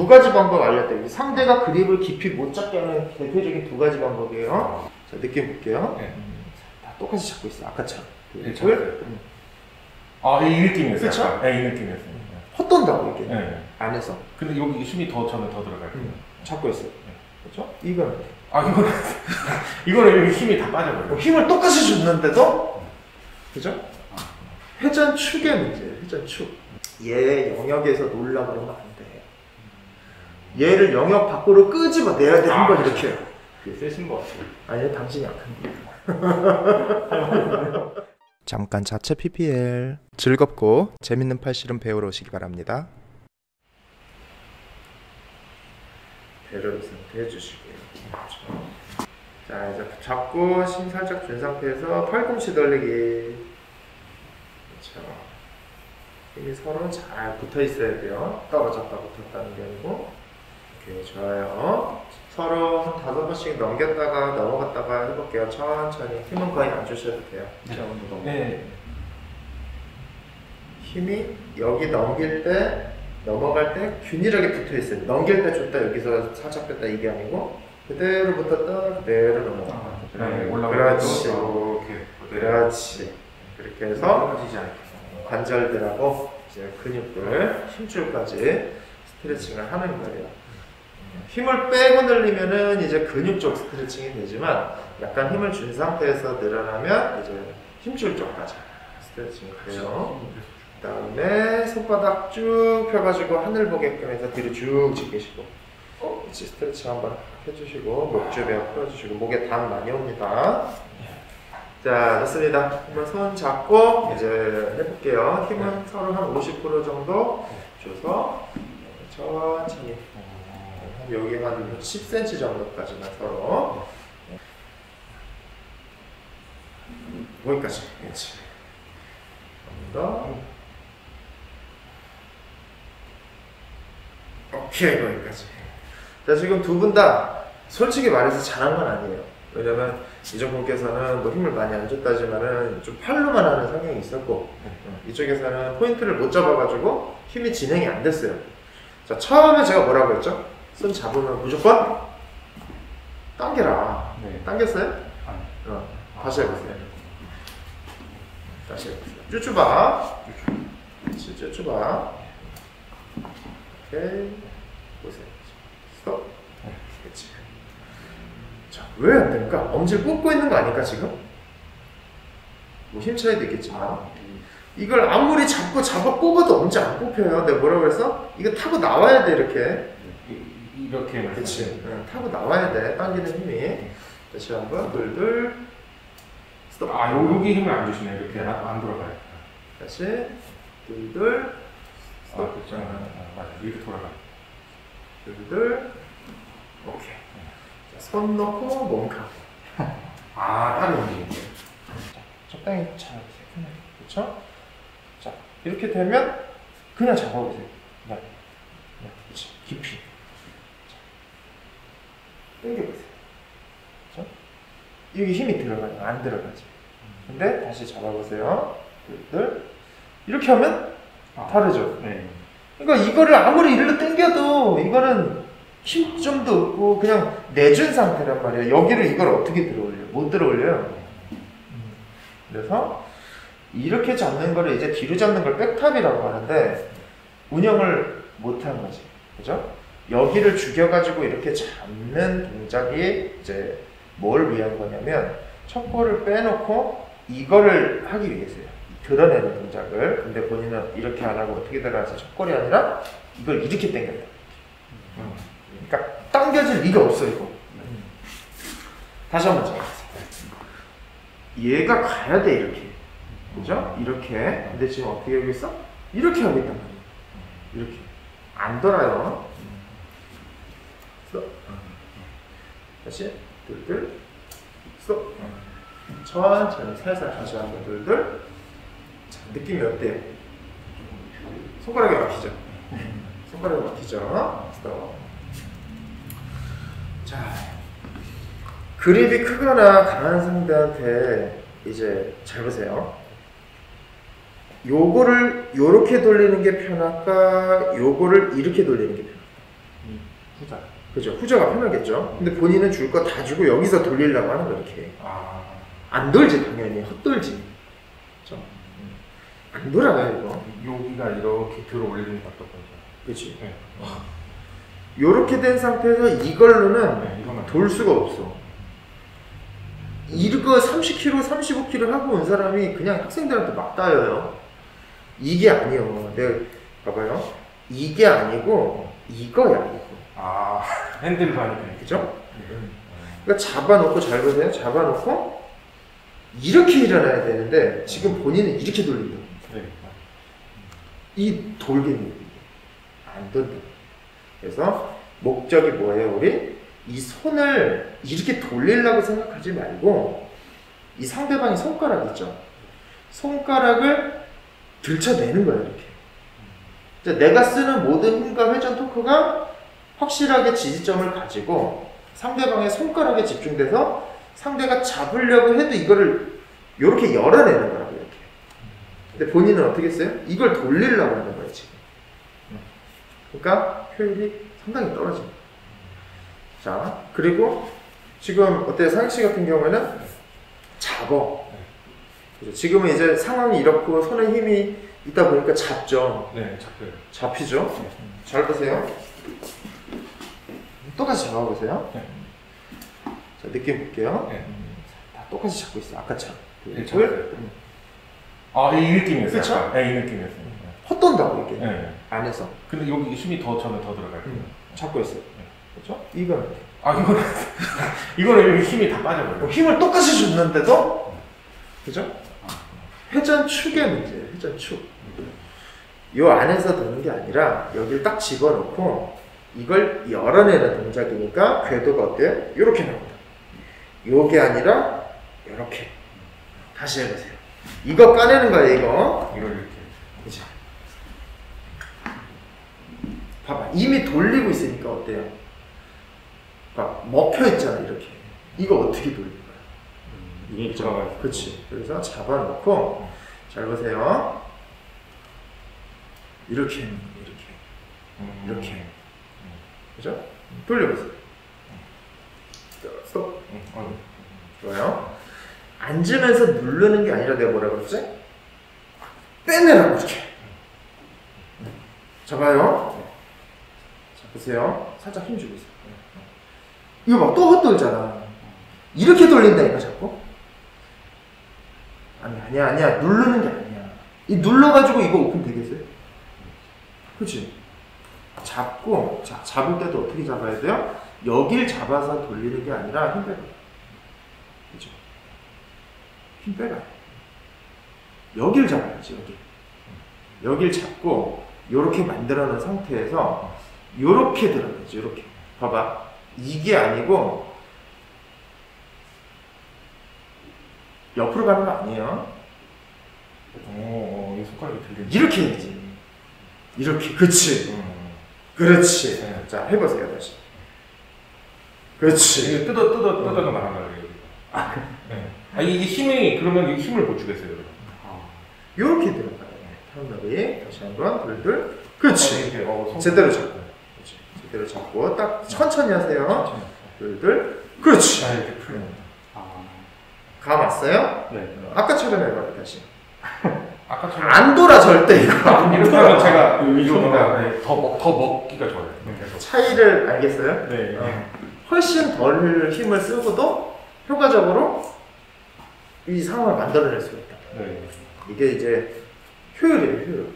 두 가지 방법 알려드릴게요. 상대가 그립을 깊이 못 잡게 하는 대표적인 두 가지 방법이에요. 자, 느낌 볼게요. 네. 다 똑같이 잡고 있어요. 아까처럼. 네, 아, 이 느낌이었어요. 그쵸? 네, 이 느낌이었어요. 헛돈다고 이게. 네. 안에서. 근데 여기 힘이 더, 저는 더 들어가요. 잡고 있어요. 네. 그렇죠? 이거는. 아, 이거는. 이거는 여기 힘이 다 빠져버려요. 힘을 똑같이 줬는데도. 그죠? 회전 축의 문제예요. 회전 축. 얘 영역에서 놀라고 그러면 안 돼. 얘를 영역 밖으로 끄집어내야 돼. 한번 이렇게. 그렇죠. 그게 세신 것 같아요. 아니, 당신이 약한 거예요. 잠깐 자체 PPL. 즐겁고 재밌는 팔씨름 배우러 오시기 바랍니다. 배를 상태 해주시고요. 자, 이제 잡고 신 살짝 든 상태에서 팔꿈치 돌리기. 그렇죠. 힘이 서로 잘 붙어 있어야 돼요. 떨어졌다 붙었다는 게 아니고. 오케이, 좋아요. 서로 한 5번씩 넘겼다가 넘어갔다가 해볼게요. 천천히. 힘은 거의 안 주셔도 돼요. 네. 네. 힘이 여기 넘길 때, 넘어갈 때 균일하게 붙어 있어요. 넘길 때 줬다, 여기서 살짝 뺐다, 이게 아니고 그대로 붙었다, 그대로 넘어가. 아, 네, 그렇지. 오케이. 그렇지. 그렇게 해서 관절들하고 이제 근육들, 힘줄까지 스트레칭을 하는 거예요. 힘을 빼고 늘리면은 이제 근육 쪽 스트레칭이 되지만, 약간 힘을 준 상태에서 늘어나면 이제 힘줄 쪽까지 스트레칭이 돼요. 그 다음에 손바닥 쭉 펴가지고 하늘 보게끔 해서 뒤로 쭉 제끼시고, 이제 스트레칭 한번 해주시고, 목 주변 풀어주시고, 목에 땀 많이 옵니다. 자, 좋습니다. 한번 손 잡고 이제 해볼게요. 힘은 서로 한 50% 정도 줘서 천천히. 여기 한 10cm 정도까지만 서로. 거기까지. 그렇지. 한번 더. 오케이, 거기까지. 자, 지금 두 분 다 솔직히 말해서 잘한 건 아니에요. 왜냐면 이쪽분께서는 뭐 힘을 많이 안 줬다지만은 좀 팔로만 하는 성향이 있었고, 이쪽에서는 포인트를 못 잡아가지고 힘이 진행이 안 됐어요. 자, 처음에 제가 뭐라고 했죠? 손 잡으면 무조건 당겨라. 네. 당겼어요? 아니. 어. 다시 해보세요. 다시 해보세요. 쭈쭈바. 그렇지, 쭈쭈바. 오케이. 보세요. 스톱. 네. 그렇지. 자, 왜 안 될까? 엄지를 꽂고 있는 거 아닐까, 지금? 뭐 힘 차이도 있겠지만. 아, 이걸 아무리 잡고 잡아 꼽아도 엄지 안 꼽혀요. 내가 뭐라고 그랬어? 이거 타고 나와야 돼, 이렇게. 이렇게. 그렇지. 응, 타고 나와야 돼. 당기는 힘이. 다시 한번 둘둘. 스톱. 아, 여기 힘을 안 주시네. 이렇게 안 돌아가요. 다시 둘둘. 스톱. 아, 그렇죠. 맞아. 이렇게 돌아가. 둘둘. 오케이. 자, 손 넣고 몸 가고. 아, 다리 움직이네. 적당히 잘 편하게. 그렇죠? 자, 이렇게 되면 그냥 잡아보세요. 그냥. 그렇지. 깊이. 당겨보세요. 그렇죠? 여기 힘이 들어가요? 안 들어가지. 근데 다시 잡아보세요. 둘. 이렇게 하면 다르죠? 네. 그러니까 이거를 아무리 일로 당겨도 이거는 힘좀도 없고 그냥 내준 상태란 말이에요. 여기를 이걸 어떻게 들어올려요? 못 들어올려요. 그래서 이렇게 잡는 거를 이제 뒤로 잡는 걸 백탑이라고 하는데 운영을 못한 거지. 그죠? 여기를 죽여가지고 이렇게 잡는 동작이 이제 뭘 위한 거냐면, 척추를 빼놓고 이거를 하기 위해서요. 드러내는 동작을. 근데 본인은 이렇게 안 하고 어떻게 들어가서 척골이 아니라 이걸 이렇게 당겼다. 그러니까 당겨질 리가 없어, 이거. 다시 한번 잡아보세요. 얘가 가야 돼, 이렇게. 그죠? 이렇게. 근데 지금 어떻게 하고 있어? 이렇게 하고 있단 말이에요. 이렇게. 안 돌아요. 다시 둘둘 쏙. 천천히 살살 다시 한번 둘둘. 자, 느낌이 어때요? 손가락에 막히죠? 손가락에 막히죠? 스톱. 자, 그립이 크거나 강한 상대한테 이제 잘 보세요. 요거를 요렇게 돌리는 게 편할까? 요거를 이렇게 돌리는 게 편할까? 후자. 그죠. 후자가 편하겠죠. 근데 본인은 줄 거 다 주고 여기서 돌리려고 하는 거 이렇게. 아. 안 돌지 당연히. 헛돌지. 그렇죠. 안 돌아요 이거. 여기가 이렇게 들어올리는 것 같거든요. 그렇지. 네. 요렇게 된 상태에서 이걸로는 네, 돌 수가 없어. 이거 30kg, 35kg 하고 온 사람이 그냥 학생들한테 막 따여요. 이게 아니요. 내가 봐봐요. 이게 아니고 이거야. 이거. 아, 핸들바네. 그죠? 그러니까 잡아놓고 잘 보세요. 잡아놓고 이렇게 일어나야 되는데 지금 본인은 이렇게 돌린다. 네. 이 돌겠네. 안 돈다. 그래서 목적이 뭐예요? 우리 이 손을 이렇게 돌리려고 생각하지 말고 이 상대방의 손가락 있죠? 손가락을 들쳐내는 거예요. 이렇게. 내가 쓰는 모든 힘과 회전 토크가 확실하게 지지점을 가지고 상대방의 손가락에 집중돼서 상대가 잡으려고 해도 이거를 이렇게 열어내는 거라고 이렇게. 근데 본인은 어떻게 했어요? 이걸 돌리려고 하는 거예요 지금. 그러니까 효율이 상당히 떨어집니다. 자, 그리고 지금 어때요? 상익씨 같은 경우에는 잡어. 그렇죠? 지금은 이제 상황이 이렇고 손에 힘이 있다 보니까 잡죠. 네, 잡혀요. 잡히죠? 네. 잘 보세요. 똑같이 잡아보세요. 네. 자, 느낌 볼게요. 네. 다 똑같이 잡고 있어요. 아까처럼. 네, 아, 이 느낌이었어요. 그렇죠? 네, 이 느낌이었어요. 헛돈다고 이렇게. 네. 안에서. 근데 여기 힘이 더 저는 더 들어갈 거예요. 잡고 있어요. 네. 그렇죠? 이거는. 아, 이거는. 이거는 여기 힘이 다 빠져버려요. 힘을 똑같이 줬는데도. 그죠? 회전축의 문제예요. 회전축. 요 안에서 도는 게 아니라 여기를 딱 집어넣고 이걸 열어내는 동작이니까 궤도가 어때요? 요렇게 나옵니다. 요게 아니라 요렇게. 다시 해보세요. 이거 까내는 거예요, 이거. 이걸 이렇게. 그죠? 봐봐. 이미 돌리고 있으니까 어때요? 봐. 먹혀있잖아, 이렇게. 이거 어떻게 돌리는 거야? 이게 잡아요. 그치. 그래서 잡아놓고, 잘 보세요. 이렇게, 이렇게. 이렇게. 그죠? 돌려보세요. 스톱. 좋아요. 앉으면서 누르는 게 아니라 내가 뭐라 그랬지? 빼내라고, 이렇게. 잡아요. 보세요. 살짝 힘주고 있어요. 이거 막 또 헛돌잖아. 이렇게 돌린다니까 자꾸. 아니야. 누르는 게 아니야. 이 눌러가지고 이거 오픈 되겠어요? 그치? 잡고, 자, 잡을 때도 어떻게 잡아야 돼요? 여길 잡아서 돌리는 게 아니라 힘 빼라. 그죠? 힘 빼라. 여길 잡아야지, 여기. 여길 잡고, 요렇게 만들어 놓은 상태에서 요렇게 들어가야지, 요렇게. 봐봐. 이게 아니고, 옆으로 가는 거 아니에요. 오, 이 손가락이 들리네. 이렇게 해야지. 이렇게. 그치. 그렇지. 네. 자, 해보세요, 다시. 그렇지. 이게 뜯어가 말한 거예요, 여기. 아, 네. 아, 이게 힘이, 그러면 이게 힘을 못 주겠어요, 여러분. 요렇게 들어가요. 네. 다시 한 번, 둘. 그렇지. 이렇게, 제대로 잡고. 그대로 잡고 딱 천천히 하세요. 둘둘. 그렇지. 아, 이렇게 풀려. 감 왔어요? 네. 아까처럼 해봐요 다시. 아까처럼. 안 돌아 절대 이거. 이렇게 하면 제가 이거보다 더 먹기가 좋아요. 네. 차이를 알겠어요? 네. 훨씬 덜 힘을 쓰고도 효과적으로 이 상황을 만들어낼 수 있다. 네. 이게 이제 효율이에요. 효율.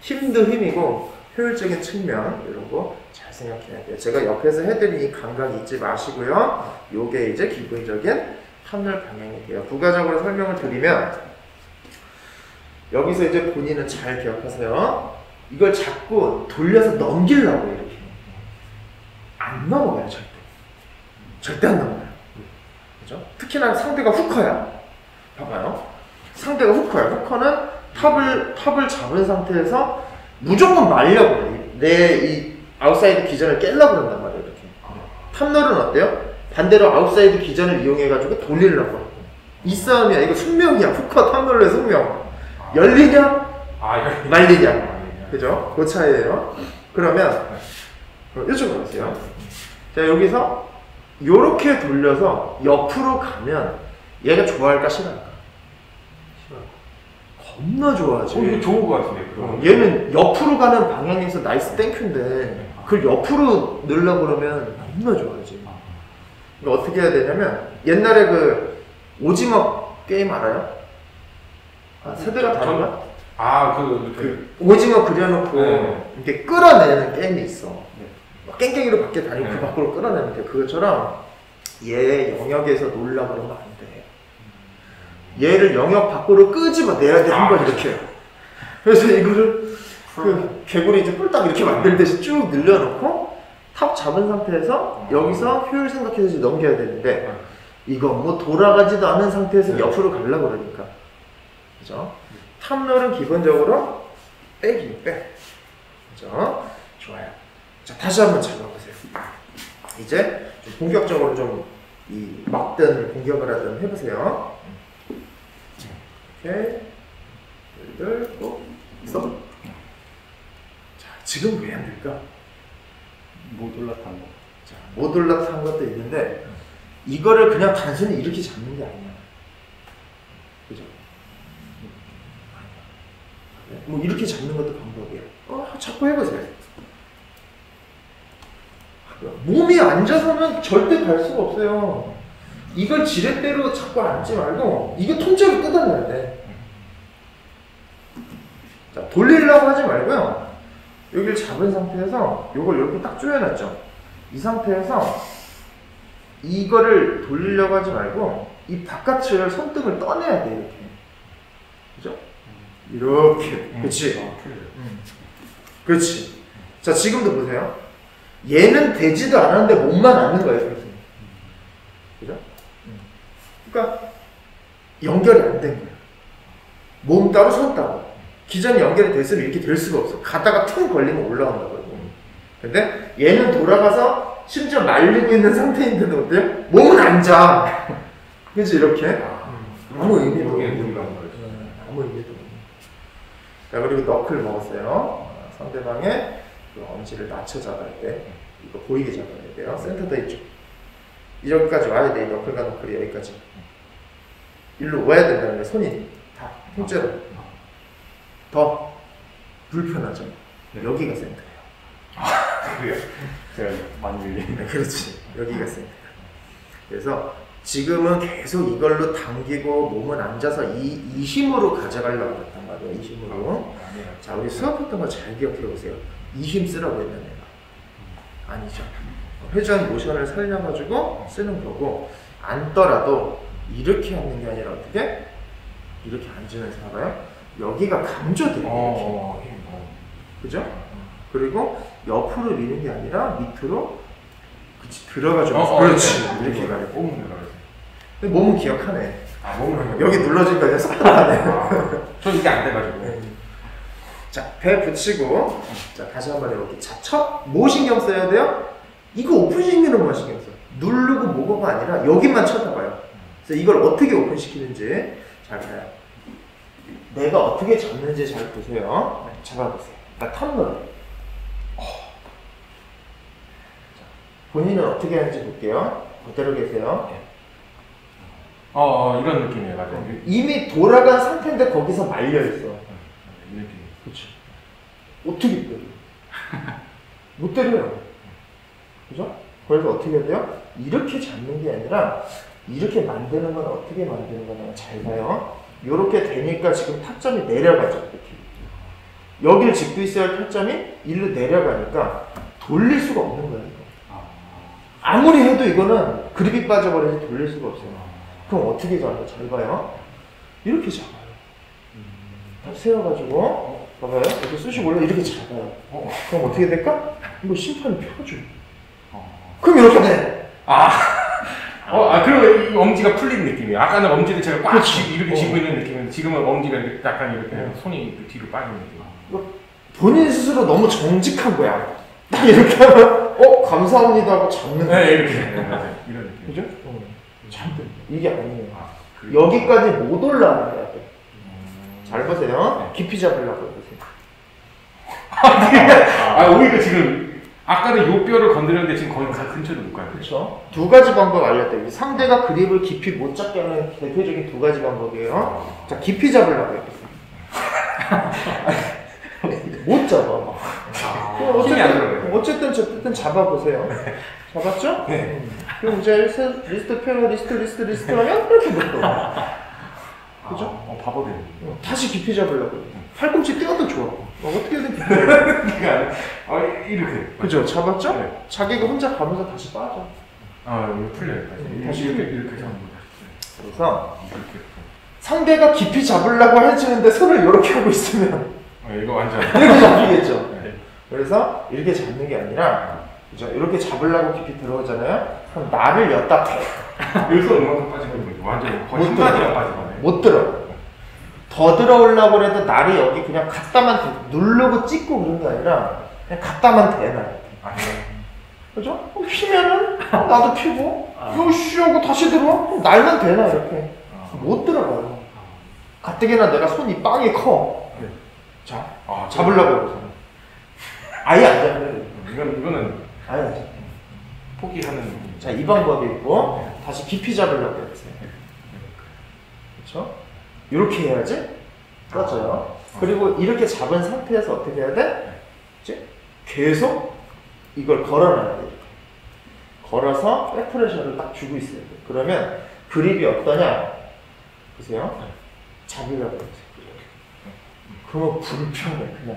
힘도 힘이고 효율적인 측면 이런 거. 잘 생각해야 돼요. 제가 옆에서 해드린 이 감각 잊지 마시고요. 요게 이제 기본적인 판넬 방향이 돼요. 부가적으로 설명을 드리면 여기서 이제 본인은 잘 기억하세요. 이걸 자꾸 돌려서 넘기려고 이렇게. 안 넘어가요. 절대 안 넘어가요. 그죠? 특히나 상대가 후커야. 봐봐요. 상대가 후커야. 후커는 탑을 잡은 상태에서 무조건 말려고 해요. 내 이 아웃사이드 기전을 깨려고 한단 말이에요, 이렇게. 탑널은 어때요? 반대로 아웃사이드 기전을 이용해가지고 돌리려고 하고. 이 싸움이야. 이거 숙명이야. 후커 탑널의 숙명. 열리냐? 말리냐? 그죠? 그 차이에요. 그러면, 그럼 이쪽으로 가세요. 자, 여기서 요렇게 돌려서 옆으로 가면 얘가 좋아할까 싫어할까? 싫어할까? 겁나 좋아하지. 이거 좋은 것 같은데. 얘는 옆으로 가는 방향에서 나이스 땡큐인데 그걸 옆으로 넣으려고 그러면 겁나 좋아하지. 그러니까 어떻게 해야 되냐면 옛날에 그 오징어 게임 알아요? 아, 세대가 다른가? 그 오징어 그려놓고 이렇게 끌어내는 게임이 있어. 막 깽깽이로 밖에 다니고 그 밖으로 끌어내는 게 그것처럼 얘 영역에서 놀라고 그러면 안 돼. 얘를 영역 밖으로 끄집어내야 돼. 한 번 이렇게. 그래서 이거를 그 개구리 이제 뿔딱 이렇게 만들듯이 쭉 늘려놓고 탑 잡은 상태에서 여기서 효율 생각해서 넘겨야 되는데 이거 뭐 돌아가지도 않은 상태에서 옆으로 가려고 그러니까. 그죠? 탑롤은 기본적으로 빼기, 빼. 그죠? 좋아요. 자, 다시 한번 잡아보세요. 이제 좀 본격적으로 좀 이 막든 공격을 하든 해보세요. 오케이. 둘, 꼭. 써. 자, 지금 왜 안 될까? 못 올라탄 거. 자, 못 올라탄 것도 있는데, 이거를 그냥 단순히 이렇게 잡는 게 아니야. 그죠? 뭐 이렇게 잡는 것도 방법이야. 자꾸 해보세요. 몸이 앉아서는 절대 갈 수가 없어요. 이걸 지렛대로 자꾸 앉지 말고 이거 통째로 뜯어내야 돼. 자, 돌리려고 하지 말고요. 여기를 잡은 상태에서 이걸 이렇게 딱 조여놨죠. 이 상태에서 이거를 돌리려고 하지 말고 이 바깥을 손등을 떠내야 돼. 이렇게. 그죠? 이렇게. 그렇지. 그렇지. 자, 지금도 보세요. 얘는 되지도 않았는데 몸만 앉는 거예요. 그죠? 그러니까 연결이 안 된 거예요. 몸 따로 손 따로. 기존에 연결이 됐으면 이렇게 될 수가 없어. 가다가 퉁 걸리면 올라온다고요. 근데 얘는 돌아가서 심지어 말리고 있는 상태인데도 어때요? 몸은 앉아. 그렇지, 이렇게. 아무 의미도 없는 아무 의미도 없는. 자, 그리고 너클 먹었어요. 상대방의 그 엄지를 낮춰 잡을 때 이거 보이게 잡아야 돼요. 센터도 이쪽. 이쪽까지 와야 돼. 너클과 너클이 여기까지. 일로 와야 된다는 게 손이 다 통째로. 더 불편하죠. 여기가 센터예요. 아, 그래요? 제가 많이 밀리네. 그렇지. 여기가 센터예요. 그래서 지금은 계속 이걸로 당기고 몸은 앉아서 이 힘으로 가져가려고 했단 말이에요. 이 힘으로. 자, 우리 수업했던 거 잘 기억해 보세요. 이 힘 쓰라고 했던 애가. 아니죠. 회전 모션을 살려가지고 쓰는 거고, 앉더라도 이렇게 하는 게 아니라 어떻게? 이렇게 앉으면서 봐봐요. 여기가 강조돼요. 이렇게. 그죠? 그리고 옆으로 미는 게 아니라 밑으로 들어가죠. 그렇지. 이렇게 가요. 몸은 들어가요. 근데 몸은 기억하네. 아, 몸은 여기 눌러지니까 계속 따라가네. 전 이게 안 돼가지고. 자, 배 붙이고. 자, 다시 한번 해볼게요. 자, 첫, 뭐 신경 써야 돼요? 이거 오픈시키는 거 신경 써요. 누르고 뭐고가 아니라 여기만 쳐다봐요. 그래서 이걸 어떻게 오픈시키는지 잘 봐요. 내가 어떻게 잡는지 잘 보세요. 잡아보세요. 나 탐놀. 본인은 어떻게 하는지 볼게요. 그대로 계세요. 이런 느낌이에요. 맞아요. 이미 돌아간 상태인데 거기서 말려있어. 이 느낌. 그렇죠. 어떻게 때려? 못 때려요. 그죠? 그래서 어떻게 해야 돼요? 이렇게 잡는 게 아니라 이렇게 만드는 건 어떻게 만드는 거냐. 잘 봐요. 요렇게 되니까 지금 타점이 내려가죠. 이렇게. 여기를 짚고 있어야 할 타점이 일로 내려가니까 돌릴 수가 없는 거예요. 아무리 해도 이거는 그립이 빠져버려서 돌릴 수가 없어요. 그럼 어떻게 잡아요? 잘 봐요. 이렇게 잡아요. 딱 세워가지고 봐봐요. 이렇게 쑤시고 올라 이렇게 잡아요. 그럼 어떻게 될까? 이거 심판을 펴줘요. 그럼 이렇게 돼. 그리고 엄지가 풀린 느낌이에요. 아까는 엄지를 제가 꽉 이렇게 쥐고 있는 느낌인데 지금은 엄지가 이렇게 약간 이렇게 손이 뒤로 빠지는 느낌. 본인 스스로 너무 정직한 거야. 딱 이렇게 하면 감사합니다 하고 잡는 거야. 네, 이렇게. 이런 느낌. 그죠? 이게 아니에요. 여기까지 못 올라가야 돼. 잘 보세요. 깊이 잡으려고 보세요. 오히려 지금 아까는 요 뼈를 건드렸는데 지금 거의 가장 근처로 못 가요. 그렇죠. 두 가지 방법 알렸다. 상대가 그립을 깊이 못 잡게 하는 대표적인 두 가지 방법이에요. 자, 깊이 잡으려고 해요. 못 잡아. 힘이 안 들어요. 어쨌든 잡아보세요. 잡았죠? 네. 그럼 이제 리스트 펴고 리스트 하면 이렇게 못 들어. 그죠? 바보 되는. 다시 깊이 잡으려고. 팔꿈치 띄어도 좋아. 어떻게든 깊이 잡으려고. 이렇게. 그죠? 잡았죠? 네. 자기가 혼자 가면서 다시 빠져. 이거 풀려요. 다시 이렇게 잡는 거야. 그래서 이렇게. 상대가 깊이 잡으려고 해주는데 손을 이렇게 하고 있으면. 이거 완전. 이렇게 잡히겠죠? 네. 그래서 이렇게 잡는 게 아니라, 그죠? 이렇게 잡으려고 깊이 들어오잖아요? 그럼 나를 엿다 대. 여기서 음악도 빠지고 있는 거죠. 완전 거의 한마디가 빠지고. 못 들어. 더 들어오려고 해도 날이 여기 그냥 갖다만 대. 누르고 찍고 그런 게 아니라 그냥 갖다만 대놔. 그죠? 그럼 피면은 나도 피고 요씨 하고 다시 들어와. 그럼 날만 대놔 이렇게. 못 들어가요. 가뜩이나 내가 손이 빵이 커. 네. 자, 잡으려고 해보세요. 아예 안 잡는 이거는 아예 안 잡는 포기하는. 자, 이 방법이 있고 네. 다시 깊이 잡으려고 해보세요. 그렇죠? 이렇게 해야지 꺼져요. 그리고 이렇게 잡은 상태에서 어떻게 해야 돼? 이제 계속 이걸 걸어놔야 돼. 걸어서 백프레셔를 딱 주고 있어야 돼. 그러면 그립이 어떠냐? 보세요. 잡으려고 해보세요. 그러면 불편해. 그냥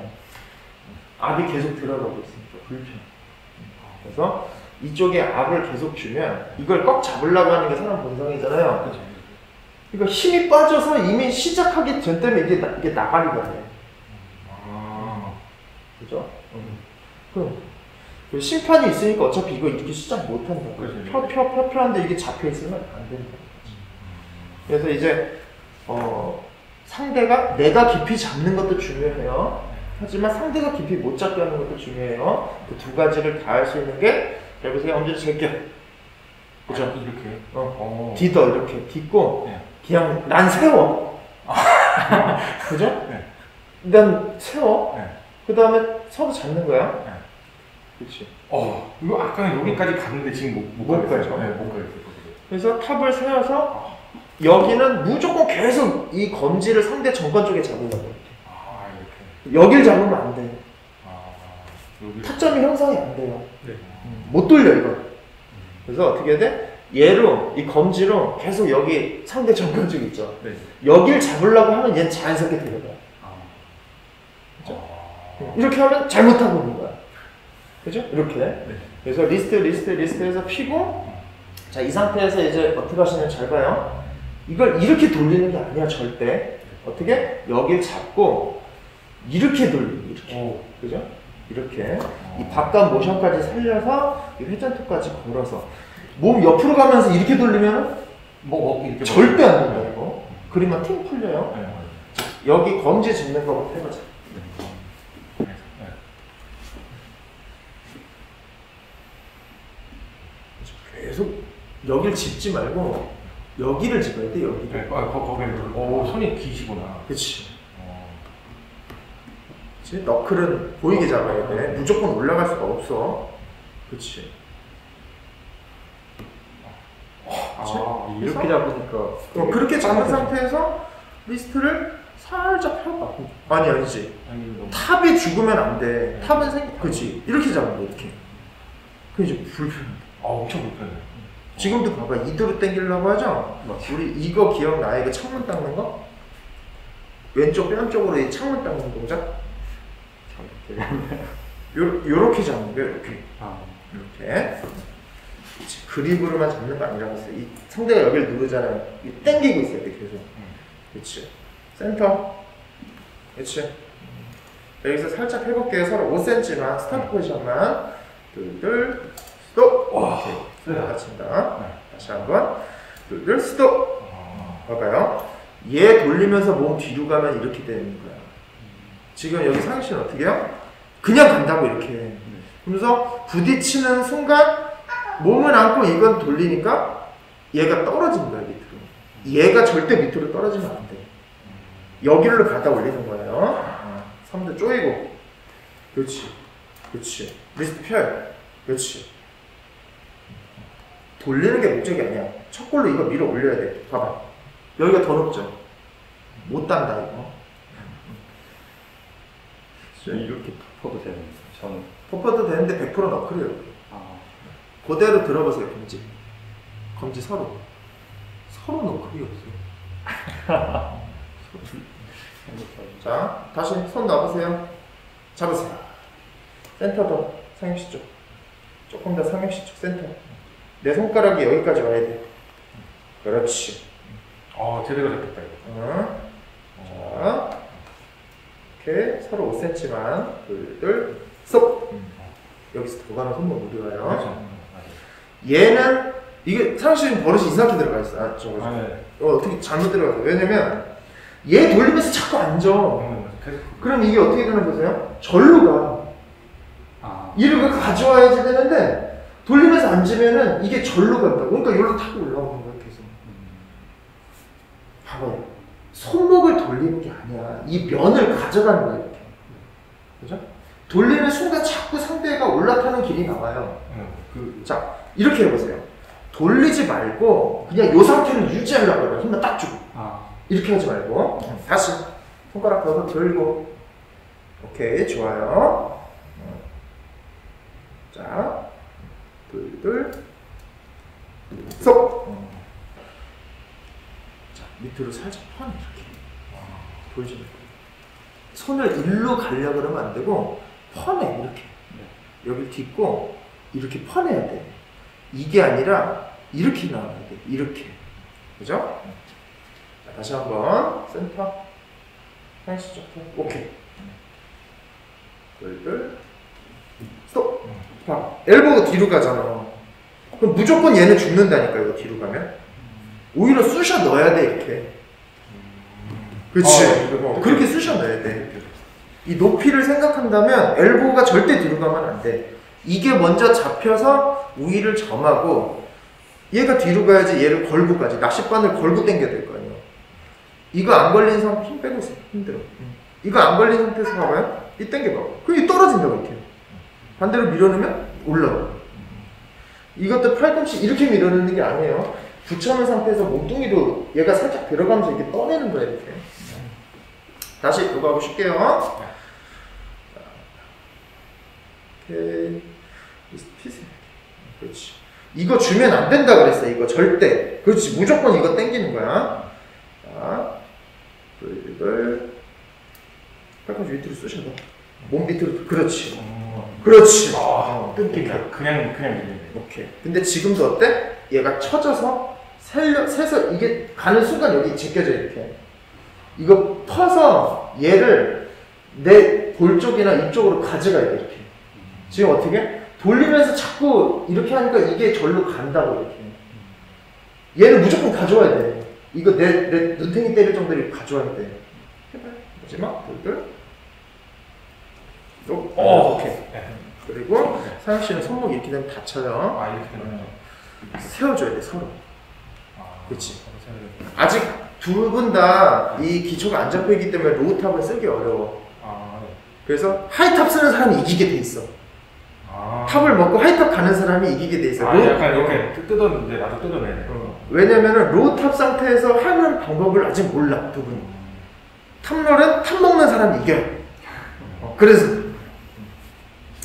압이 계속 들어가고 있으니까 불편해. 그래서 이쪽에 압을 계속 주면 이걸 꽉 잡으려고 하는 게 사람 본성이잖아요. 그렇죠? 그러니까 힘이 빠져서 이미 시작하기 전 때문에 이게 나가리거든요. 그죠? 그럼 심판이 있으니까 어차피 이거 이렇게 시작 못한다. 펴한데 이게 잡혀있으면 안 된다. 그래서 이제 상대가 내가 깊이 잡는 것도 중요해요. 하지만 상대가 깊이 못 잡게 하는 것도 중요해요. 그 두 가지를 다 할 수 있는 게 잘 보세요. 엄지를 제껴. 그죠? 이렇게? 디더 이렇게 딛고 네. 그냥 난 세워. 그죠? 네. 난 세워. 네. 그 다음에 서로 잡는 거야. 네. 그렇지. 이거 아까는 여기까지 갔는데 지금 못 가죠. 네, 못 가요. 그래서 탑을 세워서 여기는 무조건 계속 이 검지를 상대 정권 쪽에 잡으려고 이렇게. 이렇게. 여길 잡으면 안 돼요. 타점이 형성이 안 돼요. 네. 못 돌려 이거. 그래서 어떻게 해야 돼? 얘로, 이 검지로 계속 여기 상대 정면 쪽 있죠. 네. 여길 잡으려고 하면 얘는 자연스럽게 데려가요. 그렇죠? 이렇게 하면 잘못하고 있는 거야. 그죠? 이렇게. 네. 그래서 리스트에서 피고, 자, 이 상태에서 이제 어떻게 하시는지 잘 봐요. 이걸 이렇게 돌리는 게 아니야, 절대. 어떻게? 여길 잡고, 이렇게 돌리고, 이렇게. 그죠? 이렇게. 이 바깥 모션까지 살려서, 이 회전톱까지 걸어서. 몸 옆으로 가면서 이렇게 돌리면 이렇게 절대 안 된다 이거. 그림만 팅 풀려요. 네, 여기 검지 짚는 거부터 해보자. 네. 계속 여길 짚지 말고 여기를 짚어야 돼. 여기를. 네, 손이 기시구나. 그치. 그치? 너클은 보이게 잡아야 돼. 무조건 올라갈 수가 없어. 그치. 이렇게 잡으니까. 그렇게 잡은 상태에서 리스트를 살짝 펴봐. 아니지. 탑이 죽으면 안 돼. 네. 탑은 생겨. 그치. 이렇게 잡은 거, 이렇게. 그 이제 불편해. 엄청 불편해. 지금도 봐봐. 이대로 당기려고 하죠? 맞아. 우리 이거 기억나? 이거 창문 닦는 거? 왼쪽 뺨 쪽으로 이 창문 닦는 동작? 요렇게 잡는 거, 이렇게. 이렇게. 그립으로만 잡는 거 아니라고 했어요. 이 상대가 여기를 누르잖아요. 땡기고 있어야 돼, 계속. 그치. 센터. 그치. 여기서 살짝 해볼게요. 서로 5cm만, 스탑 포지션만. 둘, 스톱. 오케이. 손에 다친다. 다시 한 번. 둘, 스톱. 봐봐요. 얘 돌리면서 몸 뒤로 가면 이렇게 되는 거야. 지금 여기 상혁 씨는 어떻게 해요? 그냥 간다고, 이렇게. 그러면서 부딪히는 순간, 몸을 안고 이건 돌리니까 얘가 떨어진다, 밑으로. 얘가 절대 밑으로 떨어지면 안 돼. 여기로 가다 올리는 거예요. 3대 쪼이고. 그렇지. 그렇지. 리스트 펼. 그렇지. 돌리는 게 목적이 아니야. 첫 골로 이거 밀어 올려야 돼. 봐봐. 여기가 더 높죠? 못 단다, 이거. 이렇게 퍼도 되는데, 저는. 퍼도 되는데 100% 너클이에요. 아. 그대로 들어보세요, 검지. 검지 서로. 서로 너클이 없어요. 자, 다시 손 놔보세요. 잡으세요. 센터도 상엽씨 쪽. 조금 더 상엽씨 쪽 센터. 내 손가락이 여기까지 와야 돼. 그렇지. 아, 제대로 잡혔다, 이거. 응. 자, 이렇게 서로 5cm만. 둘, 쏙. 여기서 더 가면 손목 무리와요. 그렇죠. 얘는, 이게 상엽씨는 버릇이 이상하게 들어가 있어. 아, 저거. 아, 네. 어떻게 잘못 들어가서. 왜냐면, 얘 돌리면서 자꾸 앉아. 그럼 이게 어떻게 되는 거세요? 절로 가. 아. 이를 가져와야지 되는데, 돌리면서 앉으면은 이게 절로 간다고. 그러니까 여기로 타고 올라오는 거야, 계속. 봐봐요. 손목을 돌리는 게 아니야. 이 면을 가져가는 거야, 이렇게. 그죠? 돌리는 순간 자꾸 상대가 올라타는 길이 나와요. 자, 이렇게 해보세요. 돌리지 말고, 그냥 요 상태를 유지하려고 해요. 힘만 딱 주고. 아. 이렇게 하지 말고. 다시 손가락 펴서 들고. 오케이, 좋아요. 자, 둘둘 쏙. 자, 밑으로 살짝 펀. 이렇게 돌지 말고 손을 일로 가려고 그러면 안 되고 펀해. 이렇게 여기를 딛고 이렇게 펀해야 돼. 이게 아니라 이렇게 나와야 돼. 이렇게. 그죠? 다시 한번 센터 향수 쪽으로. 오케이. 둘둘 스톱. 봐, 엘보가 뒤로 가잖아. 그럼 무조건 얘는 죽는다니까. 이거 뒤로 가면 오히려 쑤셔 넣어야 돼, 이렇게. 그렇지. 그렇게 쑤셔 넣어야 돼. 이 높이를 생각한다면 엘보가 절대 뒤로 가면 안 돼. 이게 먼저 잡혀서 우위를 점하고 얘가 뒤로 가야지. 얘를 걸고 가지. 낚싯바늘 걸고 당겨야 될 거야. 이거 안 걸린 상태, 힘 빼고 있어. 힘들어. 이거 안 걸린 상태에서 봐봐요. 이 당겨봐. 그럼 이 떨어진다고, 이렇게. 반대로 밀어넣으면 올라와. 이것도 팔꿈치 이렇게 밀어넣는 게 아니에요. 부처는 상태에서 몸뚱이도 얘가 살짝 들어가면서 이렇게 떠내는 거야, 이렇게. 다시 이거 하고 쉴게요. 오케이. 피세. 그렇지. 이거 주면 안 된다 그랬어, 이거. 절대. 그렇지. 무조건 이거 당기는 거야. 자. 둘둘 팔꿈치 밑으로 쑤셔 넣어. 몸 밑으로. 그렇지. 그렇지. 뜬기가. 그냥 밀리네. 오케이. 근데 지금도 어때? 얘가 쳐져서 세서 이게 가는 순간 여기 제껴져, 이렇게. 이거 퍼서 얘를 내 볼 쪽이나 이쪽으로 가져가야 돼, 이렇게. 지금 어떻게? 돌리면서 자꾸 이렇게 하니까 이게 절로 간다고, 이렇게. 얘를 무조건 가져와야 돼. 이거 내 눈탱이 때릴 정도로 가져와야 돼. 해봐요. 마지막, 둘둘. 또, 오케이. 그리고, 상혁 씨는 손목 이렇게 되면 다쳐요. 아, 이렇게 되면. 세워줘야 돼, 서로. 아, 그치. 아직 두 분 다 이 기초가 안 잡혀있기 때문에 로우탑을 쓰기 어려워. 아, 네. 그래서 하이탑 쓰는 사람이 이기게 돼 있어. 아. 탑을 먹고 하이탑 가는 사람이 이기게 돼 있어. 아, 약간 이렇게 뜯었는데, 나도 뜯어내네. 왜냐면은 로우탑 상태에서 하는 방법을 아직 몰라, 두 분이. 탑롤은 탑 먹는 사람이 이겨요. 그래서.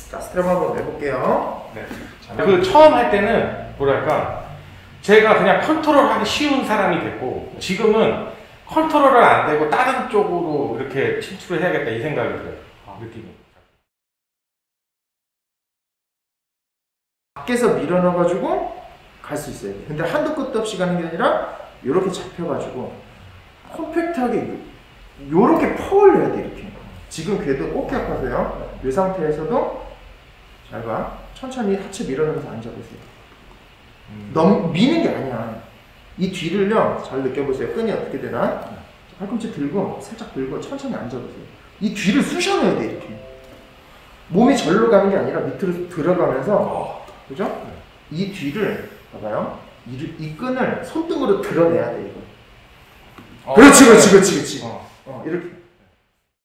자, 스트랩 한번 해볼게요. 네. 자, 그 처음 할 때는 뭐랄까, 제가 그냥 컨트롤하기 쉬운 사람이 됐고, 지금은 컨트롤은 안 되고 다른 쪽으로 이렇게 침투를 해야겠다, 이 생각이 들어요. 아, 느낌이. 밖에서 밀어넣어가지고 갈 수 있어요. 근데 한도 끝도 없이 가는 게 아니라 이렇게 잡혀가지고 컴팩트하게 요렇게 퍼올려야 돼, 이렇게. 지금 궤도 꼭 기억하세요. 이 상태에서도 잘 봐. 천천히 하체 밀어넣으면서 앉아보세요. 너무 미는 게 아니야. 이 뒤를요, 잘 느껴보세요. 끈이 어떻게 되나. 팔꿈치 들고 살짝 들고 천천히 앉아보세요. 이 뒤를 쑤셔 넣어야 돼, 이렇게. 몸이 절로 가는 게 아니라 밑으로 들어가면서. 그죠? 이 뒤를 봐봐요. 이 끈을 손등으로 드러내야 돼, 이거. 그렇지, 그렇지, 그렇지, 그렇지. 이렇게.